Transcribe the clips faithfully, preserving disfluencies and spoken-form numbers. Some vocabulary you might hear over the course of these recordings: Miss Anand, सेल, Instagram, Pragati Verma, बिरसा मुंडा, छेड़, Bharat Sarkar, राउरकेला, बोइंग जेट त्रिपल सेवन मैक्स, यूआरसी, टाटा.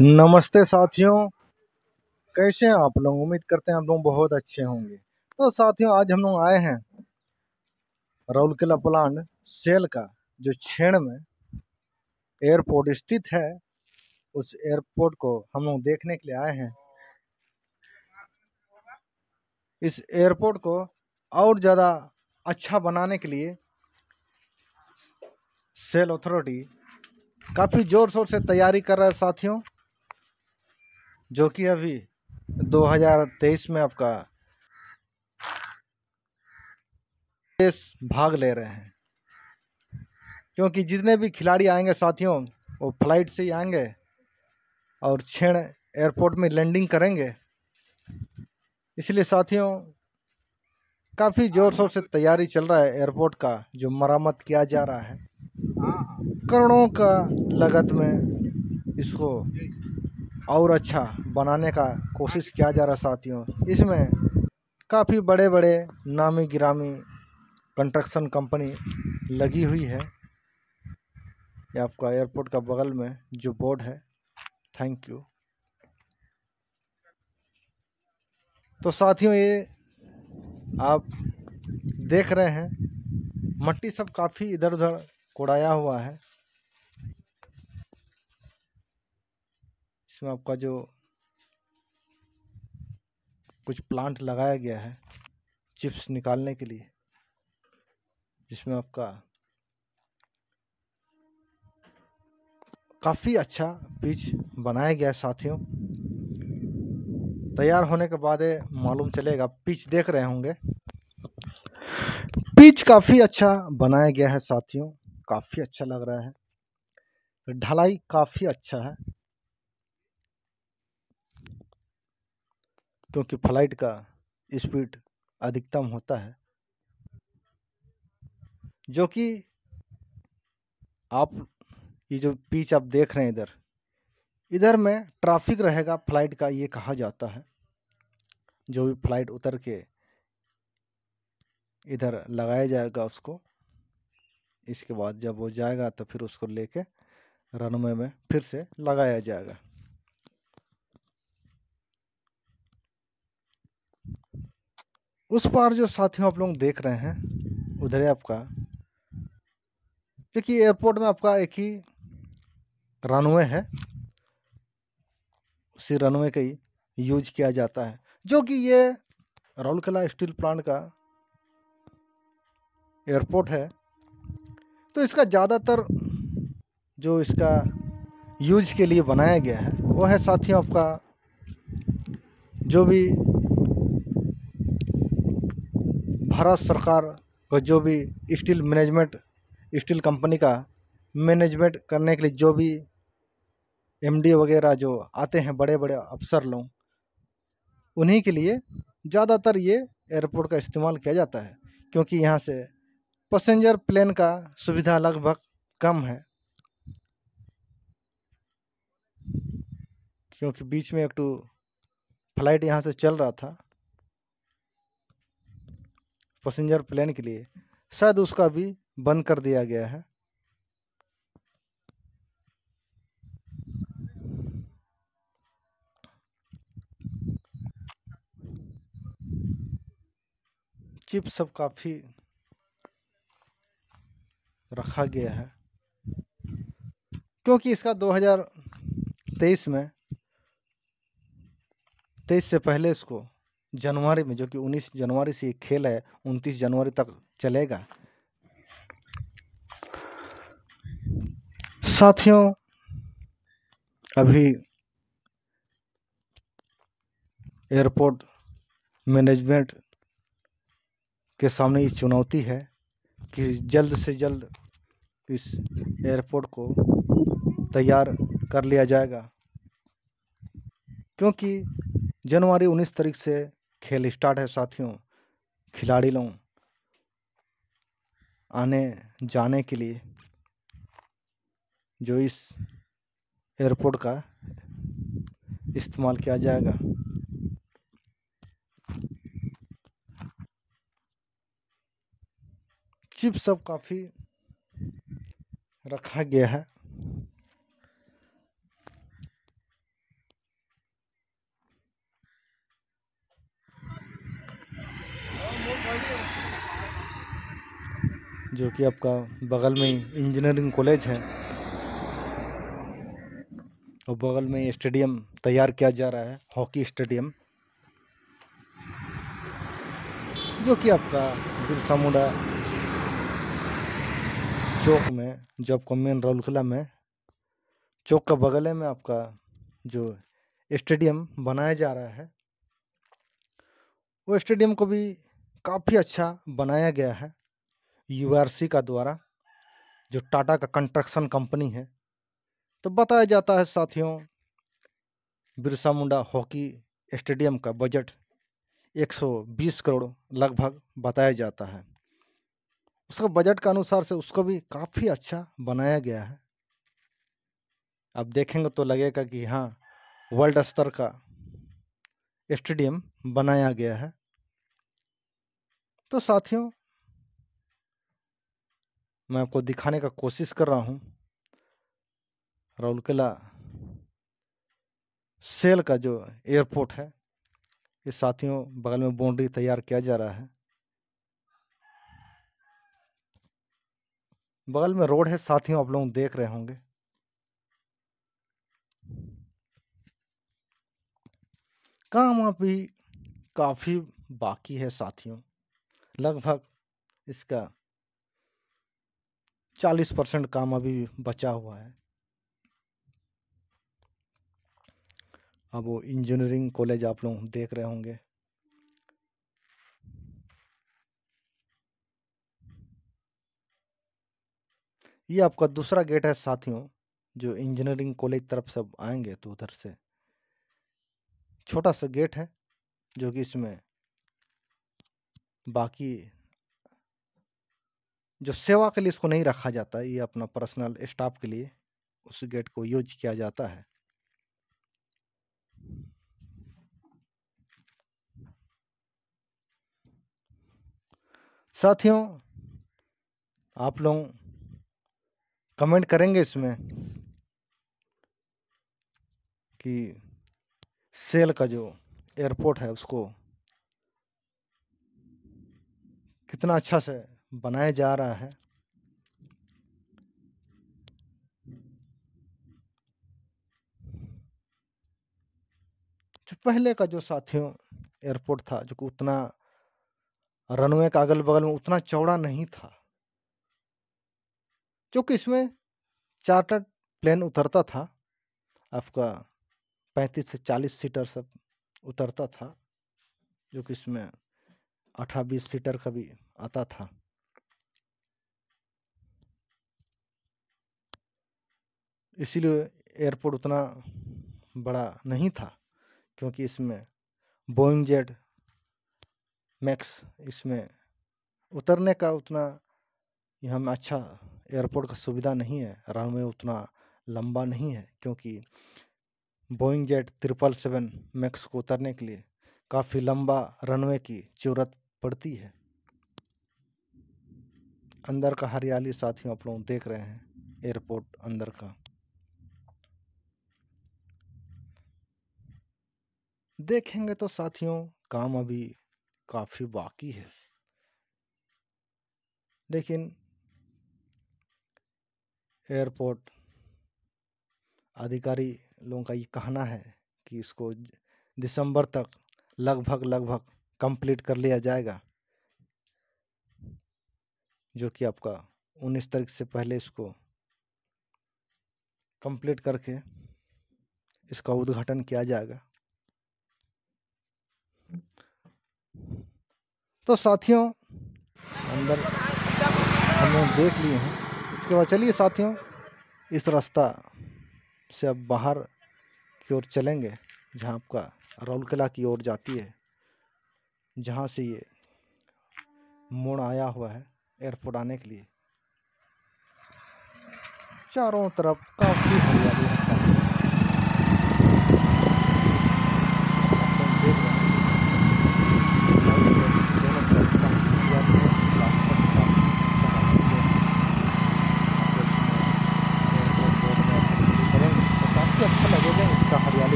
नमस्ते साथियों, कैसे हैं आप लोग। उम्मीद करते हैं आप लोग बहुत अच्छे होंगे। तो साथियों, आज हम लोग आए हैं राउरकेला प्लांट सेल का, जो छेड़ में एयरपोर्ट स्थित है। उस एयरपोर्ट को हम लोग देखने के लिए आए हैं। इस एयरपोर्ट को और ज़्यादा अच्छा बनाने के लिए सेल अथॉरिटी काफ़ी ज़ोर शोर से तैयारी कर रहा है साथियों, जो कि अभी दो हज़ार तेईस में आपका देश भाग ले रहे हैं, क्योंकि जितने भी खिलाड़ी आएंगे साथियों वो फ्लाइट से ही आएंगे और छेड़ एयरपोर्ट में लैंडिंग करेंगे। इसलिए साथियों काफ़ी ज़ोर शोर से तैयारी चल रहा है एयरपोर्ट का, जो मरम्मत किया जा रहा है। करोड़ों का लागत में इसको और अच्छा बनाने का कोशिश किया जा रहा साथियों। इसमें काफ़ी बड़े बड़े नामी गिरामी कंस्ट्रक्शन कंपनी लगी हुई है। ये आपका एयरपोर्ट का बगल में जो बोर्ड है, थैंक यू। तो साथियों ये आप देख रहे हैं मट्टी सब काफ़ी इधर उधर कोड़ाया हुआ है। इसमें आपका जो कुछ प्लांट लगाया गया है चिप्स निकालने के लिए, जिसमें आपका काफ़ी अच्छा पिच बनाया गया है साथियों। तैयार होने के बाद मालूम चलेगा, पिच देख रहे होंगे, पिच काफ़ी अच्छा बनाया गया है साथियों, काफ़ी अच्छा लग रहा है। ढलाई काफ़ी अच्छा है, क्योंकि फ्लाइट का स्पीड अधिकतम होता है, जो कि आप ये जो पिच आप देख रहे हैं इधर इधर में ट्रैफिक रहेगा फ्लाइट का, ये कहा जाता है। जो भी फ्लाइट उतर के इधर लगाया जाएगा उसको, इसके बाद जब वो जाएगा तो फिर उसको लेके रनवे में फिर से लगाया जाएगा। उस पार जो साथियों आप लोग देख रहे हैं उधर है आपका, क्योंकि एयरपोर्ट में आपका एक ही रनवे है, उसी रनवे का ही यूज किया जाता है, जो कि ये राउरकेला स्टील प्लांट का एयरपोर्ट है। तो इसका ज़्यादातर जो इसका यूज के लिए बनाया गया है वो है साथियों आपका जो भी भारत सरकार को जो भी स्टील मैनेजमेंट, स्टील कंपनी का मैनेजमेंट करने के लिए जो भी एमडी वगैरह जो आते हैं बड़े बड़े अफसर लोग, उन्हीं के लिए ज़्यादातर ये एयरपोर्ट का इस्तेमाल किया जाता है, क्योंकि यहाँ से पैसेंजर प्लेन का सुविधा लगभग कम है, क्योंकि बीच में एक टू फ्लाइट यहाँ से चल रहा था पैसेंजर प्लेन के लिए, शायद उसका भी बंद कर दिया गया है। चिप सब काफी रखा गया है, क्योंकि इसका दो हज़ार तेईस में तेईस से पहले इसको जनवरी में, जो कि उन्नीस जनवरी से एक खेल है, उनतीस जनवरी तक चलेगा साथियों। अभी एयरपोर्ट मैनेजमेंट के सामने ये चुनौती है कि जल्द से जल्द इस एयरपोर्ट को तैयार कर लिया जाएगा, क्योंकि जनवरी उन्नीस तारीख से खेल स्टार्ट है साथियों। खिलाड़ी लोग आने जाने के लिए जो इस एयरपोर्ट का इस्तेमाल किया जाएगा, चिप सब काफ़ी रखा गया है। जो कि आपका बगल में इंजीनियरिंग कॉलेज है और बगल में स्टेडियम तैयार किया जा रहा है, हॉकी स्टेडियम, जो कि आपका बिरसा मुंडा चौक में, जो आपका मेन राउरकेला में चौक का बगल में आपका जो स्टेडियम बनाया जा रहा है, वो स्टेडियम को भी काफ़ी अच्छा बनाया गया है यूआरसी का द्वारा, जो टाटा का कंस्ट्रक्शन कंपनी है। तो बताया जाता है साथियों, बिरसा मुंडा हॉकी स्टेडियम का बजट एक सौ बीस करोड़ लगभग बताया जाता है। उसका बजट के अनुसार से उसको भी काफ़ी अच्छा बनाया गया है। आप देखेंगे तो लगेगा कि हाँ, वर्ल्ड स्तर का स्टेडियम बनाया गया है। तो साथियों, मैं आपको दिखाने का कोशिश कर रहा हूँ राउरकेला सेल का जो एयरपोर्ट है, ये साथियों बगल में बाउंड्री तैयार किया जा रहा है, बगल में रोड है साथियों, आप लोग देख रहे होंगे। काम अभी काफ़ी बाकी है साथियों, लगभग इसका चालीस परसेंट काम अभी बचा हुआ है। अब वो इंजीनियरिंग कॉलेज आप लोग देख रहे होंगे, ये आपका दूसरा गेट है साथियों, जो इंजीनियरिंग कॉलेज तरफ सब आएंगे तो उधर से छोटा सा गेट है, जो कि इसमें बाकी जो सेवा के लिए इसको नहीं रखा जाता, ये अपना पर्सनल स्टाफ के लिए उस गेट को यूज किया जाता है। साथियों, आप लोग कमेंट करेंगे इसमें कि सेल का जो एयरपोर्ट है उसको कितना अच्छा से बनाया जा रहा है। जो पहले का जो साथियों एयरपोर्ट था, जो उतना रनवे का अगल बगल में उतना चौड़ा नहीं था, क्योंकि इसमें चार्टर्ड प्लेन उतरता था, आपका पैंतीस से चालीस सीटर सब उतरता था, जो कि इसमें अठारह बीस सीटर का भी आता था। इसीलिए एयरपोर्ट उतना बड़ा नहीं था, क्योंकि इसमें बोइंग जेट मैक्स इसमें उतरने का उतना यहाँ में अच्छा एयरपोर्ट का सुविधा नहीं है, रनवे उतना लंबा नहीं है, क्योंकि बोइंग जेट त्रिपल सेवन मैक्स को उतरने के लिए काफ़ी लंबा रनवे की ज़रूरत पड़ती है। अंदर का हरियाली साथियों आप लोग देख रहे हैं, एयरपोर्ट अंदर का देखेंगे तो साथियों काम अभी काफ़ी बाकी है, लेकिन एयरपोर्ट अधिकारी लोगों का ये कहना है कि इसको दिसंबर तक लगभग लगभग कंप्लीट कर लिया जाएगा, जो कि आपका उन्नीस तारीख से पहले इसको कंप्लीट करके इसका उद्घाटन किया जाएगा। तो साथियों अंदर हमने देख लिए हैं, इसके बाद चलिए साथियों इस रास्ता से अब बाहर की ओर चलेंगे, जहाँ आपका राउरकेला की ओर जाती है, जहाँ से ये मोड़ आया हुआ है एयरपोर्ट आने के लिए। चारों तरफ काफ़ी हरियाली है,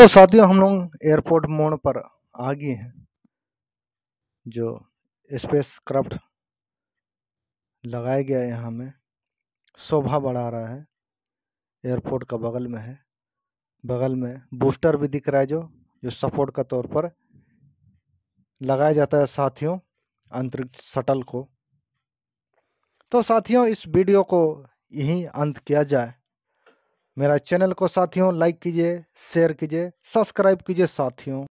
तो साथियों हम लोग एयरपोर्ट मोड़ पर आ गए हैं। जो स्पेस क्राफ्ट लगाया गया है यहाँ में शोभा बढ़ा रहा है। एयरपोर्ट का बगल में है, बगल में बूस्टर भी दिख रहा है जो जो सपोर्ट का तौर पर लगाया जाता है साथियों अंतरिक्ष शटल को। तो साथियों इस वीडियो को यहीं अंत किया जाए। मेरा चैनल को साथियों लाइक कीजिए, शेयर कीजिए, सब्सक्राइब कीजिए साथियों।